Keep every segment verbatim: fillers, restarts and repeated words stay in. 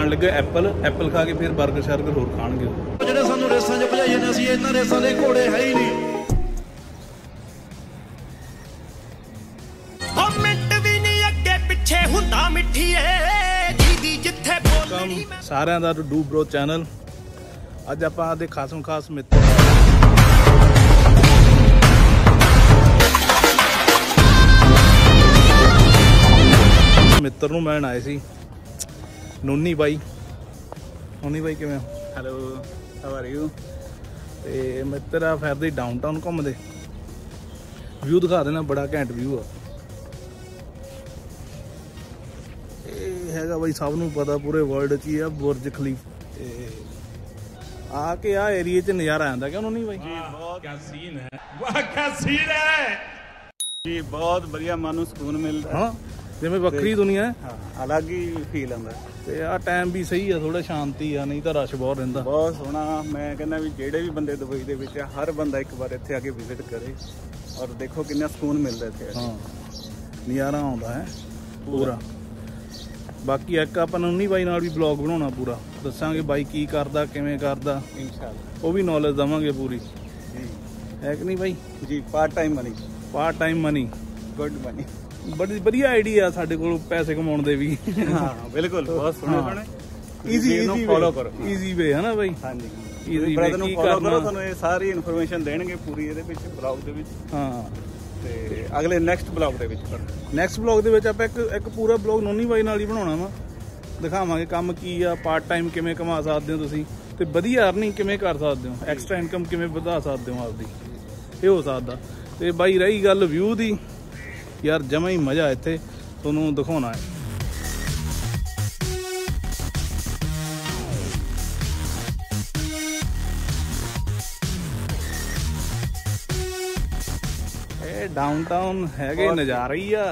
खाण लगे Apple Apple खा के फिर बर्गर शर्गर होर खाणगे। ਜਿਹੜੇ ਸਾਨੂੰ ਰੇਸਾਂ 'ਚ ਭਜਾਈ ਜਾਂਦੇ ਸੀ ਇਹਨਾਂ ਰੇਸਾਂ ਦੇ ਘੋੜੇ ਹੈ ਹੀ ਨਹੀਂ। ਹਮ ਮਿੰਟ ਵੀ ਨਹੀਂ ਅੱਗੇ ਪਿੱਛੇ ਹੁੰਦਾ ਮਿੱਠੀ ਏ ਦੀਦੀ ਜਿੱਥੇ ਬੋਲਣੀ। ਸਾਰਿਆਂ ਦਾ ਡੂ ਬ੍ਰੋ ਚੈਨਲ ਅੱਜ ਆਪਾਂ ਆਦੇ ਖਾਸੋਂ ਖਾਸ ਮਿੱਤਰ ਮਿੱਤਰ ਨੂੰ ਮਿਲਣ ਆਏ ਸੀ। नूनी भाई नूनी भाई किवें हैलो हाउ आर यू। ते मित्र आ फिर दी डाउनटाउन घूमदे व्यू दिखा देना बड़ा घैंट व्यू आ हैगा भाई सब नूं पता पूरे वर्ल्ड च ही आ बुर्ज खलीफा। ते आके आ एरिया च नज़ारा आंदा क्या नूनी भाई जी? बहुत क्या सीन है, वाह क्या सीन है जी, बहुत बढ़िया मानो सुकून मिलदा है। हां ਜਿਵੇਂ ਵੱਖਰੀ ਦੁਨੀਆ ਹੈ। ਹਾਂ ਅਲੱਗ ਹੀ ਫੀਲ ਆਉਂਦਾ ਤੇ ਆ ਟਾਈਮ ਵੀ ਸਹੀ ਆ, ਥੋੜਾ ਸ਼ਾਂਤੀ ਆ, ਨਹੀਂ ਤਾਂ ਰਸ਼ ਬਹੁਤ ਰਹਿੰਦਾ। ਬਹੁਤ ਸੋਹਣਾ, ਮੈਂ ਕਹਿੰਦਾ ਵੀ ਜਿਹੜੇ ਵੀ ਬੰਦੇ ਦੁਬਈ ਦੇ ਵਿੱਚ ਆ ਹਰ ਬੰਦਾ ਇੱਕ ਵਾਰ ਇੱਥੇ ਆ ਕੇ ਵਿਜ਼ਿਟ ਕਰੇ ਔਰ ਦੇਖੋ ਕਿੰਨਾ ਸਕੂਨ ਮਿਲਦਾ ਇੱਥੇ। ਹਾਂ ਨਜ਼ਾਰਾ ਆਉਂਦਾ ਹੈ ਪੂਰਾ। ਬਾਕੀ ਇੱਕ ਆਪਾਂ ਨੂੰ ਨਹੀਂ ਬਾਈ ਨਾਲ ਵੀ ਵਲੌਗ ਬਣਾਉਣਾ ਪੂਰਾ, ਦੱਸਾਂਗੇ ਬਾਈ ਕੀ ਕਰਦਾ ਕਿਵੇਂ ਕਰਦਾ ਇਨਸ਼ਾਅੱਲਾ, ਉਹ ਵੀ ਨੌਲੇਜ ਦਵਾਂਗੇ ਪੂਰੀ ਜੀ, ਹੈ ਕਿ ਨਹੀਂ ਬਾਈ ਜੀ? Part time money, part time money, good money, बड़ी बढ़िया आइडिया है साडे कोल पैसे कमाउण दे भी। हां बिल्कुल, बहुत सोहणे सोहणे इजी इजी फॉलो करो, इजी वे है ना भाई। हां जी इजी वे नु फॉलो करो, थानू ये सारी इन्फॉर्मेशन देणगे पूरी ਇਹਦੇ ਵਿੱਚ ਬਲੌਗ ਦੇ ਵਿੱਚ। ਹਾਂ ਤੇ ਅਗਲੇ ਨੈਕਸਟ ਬਲੌਗ ਦੇ ਵਿੱਚ ਨੈਕਸਟ ਬਲੌਗ ਦੇ ਵਿੱਚ ਆਪਾਂ ਇੱਕ ਇੱਕ ਪੂਰਾ ਬਲੌਗ ਨੋਨੀ ਬਾਈ ਨਾਲ ਹੀ ਬਣਾਉਣਾ ਵਾ, ਦਿਖਾਵਾਂਗੇ ਕੰਮ ਕੀ ਆ, ਪਾਰਟ ਟਾਈਮ ਕਿਵੇਂ ਕਮਾ ਸਕਦੇ ਹੋ ਤੁਸੀਂ ਤੇ ਵਧੀਆ ਅਰਨਿੰਗ ਕਿਵੇਂ ਕਰ ਸਕਦੇ ਹੋ, ਐਕਸਟਰਾ ਇਨਕਮ ਕਿਵੇਂ ਵਧਾ ਸਕਦੇ ਹੋ ਆਪਦੀ, ਇਹ ਹੋ ਸਕਦਾ। ਤੇ ਬਾਈ ਰਹੀ ਗੱਲ ਵਿਊ ਦੀ, यार जमा ही मज़ा इत्थे तुहानूं दिखाउणा है। ए डाउनटाउन हैगे नज़ारा ही आ,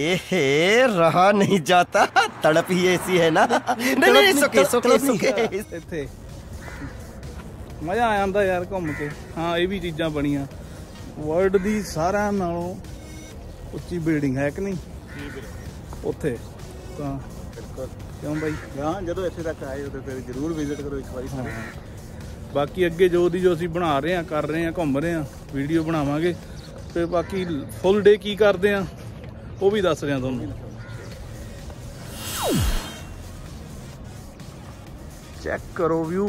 एहे रहा नहीं जाता, तड़प ही ऐसी है ना। नहीं नहीं सुके सुके सुके इत्थे मज़ा आंदा यार घुम के। हाँ ये भी चीज़ां बणीआं वर्ल्ड दी सारिआं नालों ਉੱਚੀ ਬਿਲਡਿੰਗ ਹੈ ਕਿ ਨਹੀਂ ਉੱਥੇ ਤਾਂ? ਬਿਲਕੁਲ ਕਿਉਂ ਬਾਈ, ਹਾਂ ਜਦੋਂ ਇੱਥੇ ਤੱਕ ਆਏ ਉਦੋਂ ਫਿਰ ਜ਼ਰੂਰ ਵਿਜ਼ਿਟ ਕਰੋ ਇੱਕ ਵਾਰੀ ਸਾਰੇ। ਬਾਕੀ ਅੱਗੇ ਜੋ ਦੀ ਜੋ ਅਸੀਂ ਬਣਾ ਰਹੇ ਹਾਂ, ਕਰ ਰਹੇ ਹਾਂ, ਘੁੰਮ ਰਹੇ ਹਾਂ, ਵੀਡੀਓ ਬਣਾਵਾਂਗੇ ਤੇ ਬਾਕੀ ਫੁੱਲ ਡੇ ਕੀ ਕਰਦੇ ਆ ਉਹ ਵੀ ਦੱਸ ਰਹੇ ਹਾਂ ਤੁਹਾਨੂੰ। ਚੈੱਕ ਕਰੋ ਵਿਊ,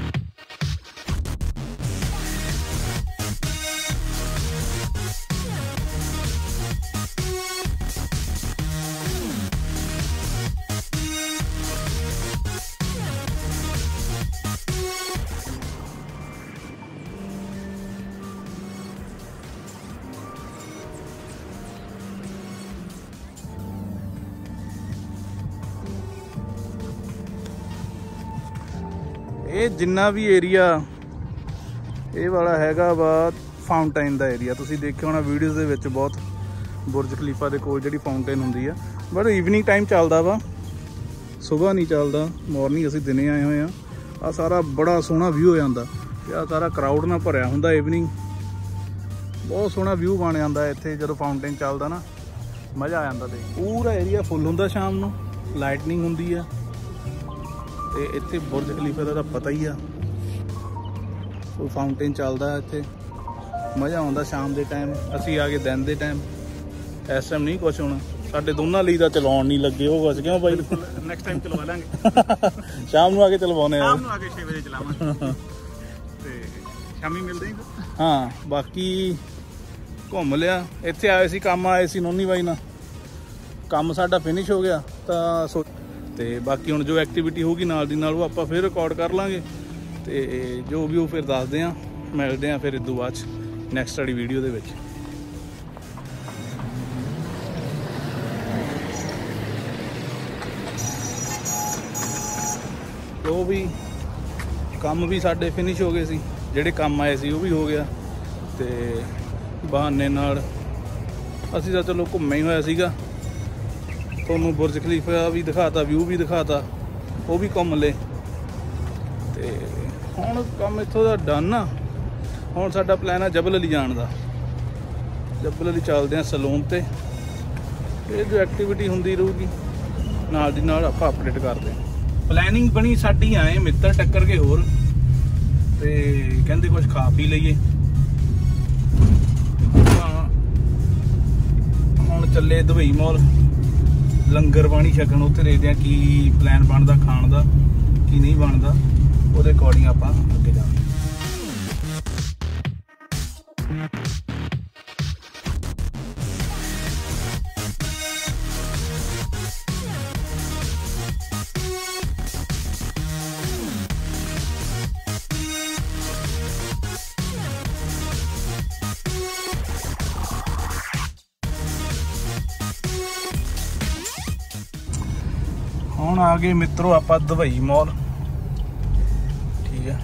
ਇਹ ਜਿੰਨਾ ਵੀ ਏਰੀਆ ਇਹ ਵਾਲਾ ਹੈਗਾ ਵਾ ਫਾਊਂਟੇਨ ਦਾ ਏਰੀਆ, ਤੁਸੀਂ ਦੇਖਿਆ ਹੋਣਾ ਵੀਡੀਓਜ਼ ਦੇ ਵਿੱਚ ਬਹੁਤ ਬੁਰਜ ਖਲੀਫਾ ਦੇ ਕੋਲ ਜਿਹੜੀ ਫਾਊਂਟੇਨ ਹੁੰਦੀ ਆ, ਬਟ ਈਵਨਿੰਗ ਟਾਈਮ ਚੱਲਦਾ ਵਾ, ਸਵੇਰ ਨਹੀਂ ਚੱਲਦਾ, ਮਾਰਨਿੰਗ ਅਸੀਂ ਦਿਨੇ ਆਏ ਹੋਏ ਆ। ਆ ਸਾਰਾ ਬੜਾ ਸੋਹਣਾ ਵਿਊ ਹੋ ਜਾਂਦਾ ਤੇ ਆ ਸਾਰਾ ਕਰਾਊਡ ਨਾਲ ਭਰਿਆ ਹੁੰਦਾ ਈਵਨਿੰਗ, ਬਹੁਤ ਸੋਹਣਾ ਵਿਊ ਬਣ ਜਾਂਦਾ ਇੱਥੇ ਜਦੋਂ ਫਾਊਂਟੇਨ ਚੱਲਦਾ ਨਾ, ਮਜ਼ਾ ਆ ਜਾਂਦਾ। ਦੇਖ ਪੂਰਾ ਏਰੀਆ ਫੁੱਲ ਹੁੰਦਾ ਸ਼ਾਮ ਨੂੰ, ਲਾਈਟਨਿੰਗ ਹੁੰਦੀ ਆ ਤੇ ਇੱਥੇ ਬੁਰਜ ਖਲੀਫਾ ਦਾ ਤਾਂ ਪਤਾ ਹੀ ਆ, ਉਹ ਫਾਊਂਟੇਨ ਚੱਲਦਾ ਇੱਥੇ, ਮਜ਼ਾ ਆਉਂਦਾ ਸ਼ਾਮ ਦੇ ਟਾਈਮ। ਅਸੀਂ ਆ ਕੇ ਦਿਨ ਦੇ ਟਾਈਮ, ਇਸ ਟਾਈਮ ਨਹੀਂ ਕੁਛ ਹੋਣਾ ਸਾਡੇ ਦੋਨਾਂ ਲਈ, ਤਾਂ ਚਲਾਉਣ ਨਹੀਂ ਲੱਗੇ ਉਹ ਕੁਛ, ਕਿਉਂ ਬਾਈ? ਨੈਕਸਟ ਟਾਈਮ ਚਲਵਾ ਲਾਂਗੇ, ਸ਼ਾਮ ਨੂੰ ਆ ਕੇ ਚਲਵਾਉਂਦੇ ਆ, ਸ਼ਾਮ ਨੂੰ ਆ ਕੇ ਛੇ ਵਜੇ ਚਲਾਵਾਂਗੇ ਤੇ ਸ਼ਾਮੀ ਮਿਲਦੇ ਹਾਂ। ਹਾਂ ਬਾਕੀ ਘੁੰਮ ਲਿਆ, ਇੱਥੇ ਆਏ ਸੀ ਕੰਮ ਆਏ ਸੀ ਨੋਨੀ ਬਾਈ ਨਾਲ, ਕੰਮ ਸਾਡਾ ਫਿਨਿਸ਼ ਹੋ ਗਿਆ ਤਾਂ ਸੋ ਤੇ ਬਾਕੀ ਹੁਣ ਜੋ ਐਕਟੀਵਿਟੀ ਹੋਊਗੀ ਨਾਲ ਦੀ ਨਾਲ ਉਹ ਆਪਾਂ ਫਿਰ ਰਿਕਾਰਡ ਕਰ ਲਾਂਗੇ ਤੇ ਜੋ ਵੀ ਉਹ ਫਿਰ ਦੱਸਦੇ ਹਾਂ, ਮਿਲਦੇ ਹਾਂ ਫਿਰ ਇਦੋਂ ਬਾਅਦ ਨੈਕਸਟ ਵਾਲੀ ਵੀਡੀਓ ਦੇ ਵਿੱਚ। ਜੋ ਵੀ ਕੰਮ ਵੀ ਸਾਡੇ ਫਿਨਿਸ਼ ਹੋ ਗਏ ਸੀ, ਜਿਹੜੇ ਕੰਮ ਆਏ ਸੀ ਉਹ ਵੀ ਹੋ ਗਿਆ तो बहाने असी तो चलो घूमे ही होया, थोनू बुर्ज खलीफा भी दिखाता, व्यू भी दिखाता, वो भी घूम ले। तो हम काम इतों का डन आ। हम साडा प्लान है जबल अली जाण दा। जबल अली चलते हैं सलून ते, ये जो एक्टिविटी होंदी रहूगी नाल दी नाल आपां अपडेट करते हैं। प्लैनिंग बनी साडी आए मित्र टक्कर के होर ते कहंदे कुछ खा पी लईए। हुण चले दुबई मॉल लंगर पानी छकण, उत्थे देखदे आ की प्लैन बनदा खाण दा की नहीं बनदा, ओहदे अकॉर्डिंग आपां अगे जांदे। हम आ गए मित्रों आप दुबई मॉल, ठीक है,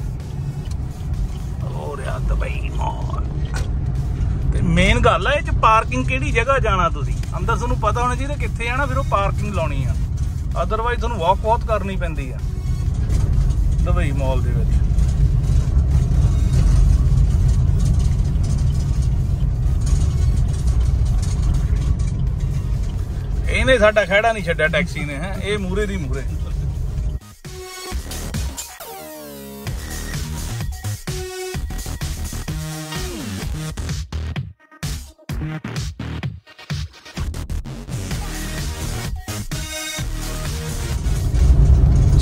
और यार दुबई मॉल ते मेन गल है पार्किंग केड़ी जगह जाना तुसी अंदर तुहानू पता होना चाहिए कित्थे जाना, फिर वो पार्किंग लाउणी है, अदरवाइज तुहानू वॉक वॉक करनी पैंदी है दुबई मॉल दे विच। इन्हें साडा खैड़ा नहीं छड्डा टैक्सी ने, है ये मूरे दी मूरे।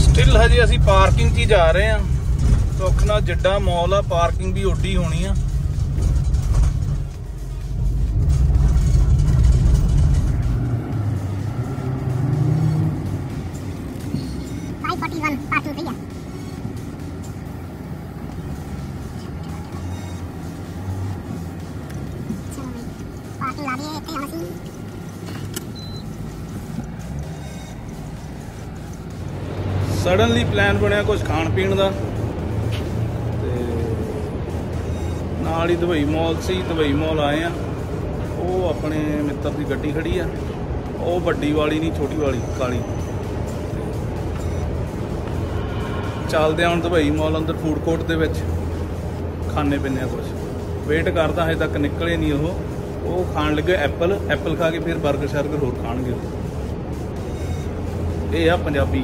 स्टिल हजे असी पार्किंग च जा रहे हैं, सुखना जिड्डा मॉल आ पार्किंग भी ओडी होनी है। सडनली प्लान बनया कुछ खाण पीण का, नाल ही दुबई मॉल से दुबई मॉल आए हैं। वो अपने मित्र की गड्डी खड़ी है, वो बड़ी वाली नहीं छोटी वाली काली। चलते हैं हम दुबई मॉल अंदर फूड कोर्ट के खाने पीने कुछ। वेट करता हजे तक निकले नहीं, वो वो खाण लगे एप्पल, एप्पल खा के फिर बर्गर शर्गर होर खाणगे। ये आ पंजाबी।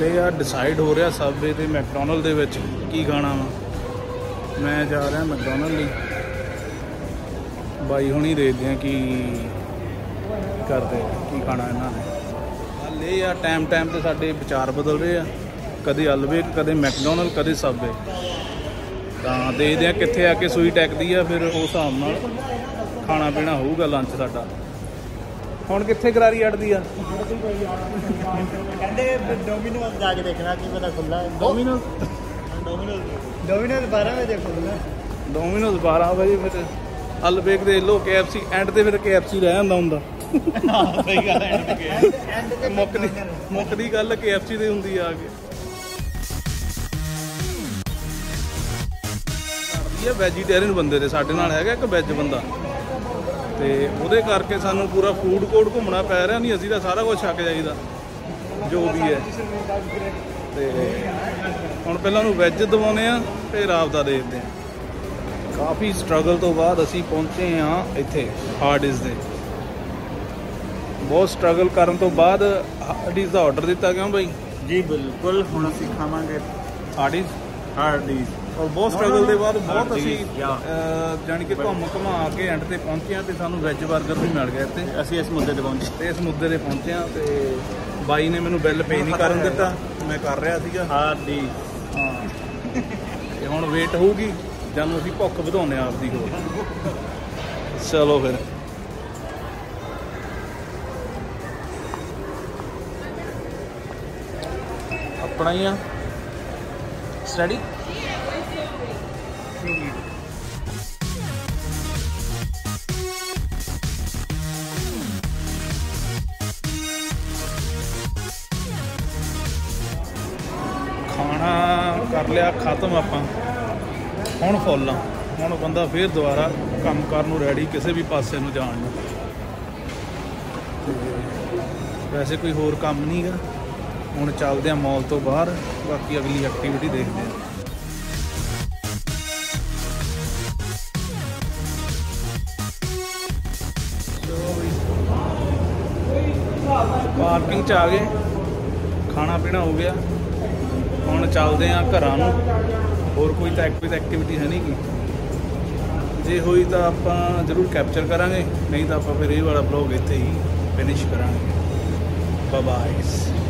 ले यार डिसाइड हो रहा सब ये मैकडोनल्ड के की खाना वा, मैं जा रहा मैकडोनल्ड ही। बाई हुणी देखते हैं कि करते की खाना इन्होंने। ले यार टाइम टाइम तो साढ़े विचार बदल रहे हैं, कदे अलवे कदे मैकडोनल्ड कदे सब वे, तो देखते हैं कितने आके सूई टैकती है, फिर उस हिसाब नाल खाना पीना होगा लंच साडा। ਹੁਣ ਕਿੱਥੇ ਕਰਾਰੀ ਅੜਦੀ ਆ ਕਹਿੰਦੇ ਡੋਮਿਨੋਸ ਜਾ ਕੇ ਦੇਖਣਾ ਕੀ ਪਤਾ ਖੁੱਲਾ ਹੈ। ਡੋਮਿਨੋਸ ਡੋਮਿਨੋਸ ਡੋਮਿਨੋਸ ਬਾਰਾਂ ਵਜੇ ਖੁੱਲਦਾ, ਡੋਮਿਨੋਸ ਬਾਰਾਂ ਵਜੇ ਫਿਰ ਅਲਬੇਕ ਦੇ ਲੋ ਕੇਐਫਸੀ ਐਂਡ ਤੇ, ਫਿਰ ਕੇਐਫਸੀ ਰਹਿ ਜਾਂਦਾ ਹੁੰਦਾ। ਹਾਂ ਸਹੀ ਗੱਲ ਹੈ, ਐਂਡ ਤੇ ਮੁੱਕਦੀ ਮੁੱਕਦੀ ਗੱਲ ਕੇਐਫਸੀ ਦੇ ਹੁੰਦੀ ਆ ਕੇ। ਇਹ ਵੈਜੀਟੇਰੀਅਨ ਬੰਦੇ ਦੇ ਸਾਡੇ ਨਾਲ ਹੈਗਾ ਇੱਕ ਵੈਜ ਬੰਦਾ, तो वो करके सानू पूरा फूड कोर्ट घूमना पै रहा, नहीं असी तो सारा कुछ छक जाइदा जो भी है। तो हम पहला वैज दवाने फिर आपका देखते हैं। काफ़ी स्ट्रगल तो बाद असी पहुँचे हाँ इत्थे हार्डीज़ दे, बहुत स्ट्रगल करन तो बाद हार्डीज़ का ऑर्डर दिता। क्यों भाई जी बिल्कुल, हुण असी खावांगे हार्डीज़ हार्डीज़ और बहुत स्ट्रगल के बाद बहुत असी जाने कि घूम घुमा के एंड से पहुँचे, तो सूँ वैज बर्गर भी मिल गया। तो असी इस मुद्दे पर पहुँचे, इस मुद्दे पर पहुँचे तो ਬਾਈ ਨੇ ਮੈਨੂੰ ਬਿੱਲ ਪੇ ਨਹੀਂ ਕਰਨ ਦਿੱਤਾ, ਮੈਂ ਕਰ ਰਿਹਾ ਸੀਗਾ ਹਾਰਡੀ। ਹਾਂ ਤੇ ਹੁਣ ਵੇਟ ਹੋਊਗੀ ਜਦੋਂ ਅਸੀਂ ਭੁੱਖ ਵਧਾਉਣੇ ਆਪਦੀ ਹੋਰ। ਚਲੋ ਫਿਰ अपना ही स्टडी। खाना कर लिया खत्म आप हम फुल हम बंदा फिर दोबारा काम करनू रेडी किसी भी पासे नू जान। वैसे कोई होर काम नहीं गा, हम चलते हैं मॉल तो बाहर, बाकी अगली एक्टिविटी देखते हैं। पार्किंग च आ गए, खाना पीना हो गया, हम चलते हैं घर। होर कोई तो एक्टिव एक्टिविटी है नहीं कि जे हुई तो आप जरूर कैप्चर करा, नहीं तो आप फिर ये वाला ब्लॉग इत्थे ही फिनिश करा। Bye bye.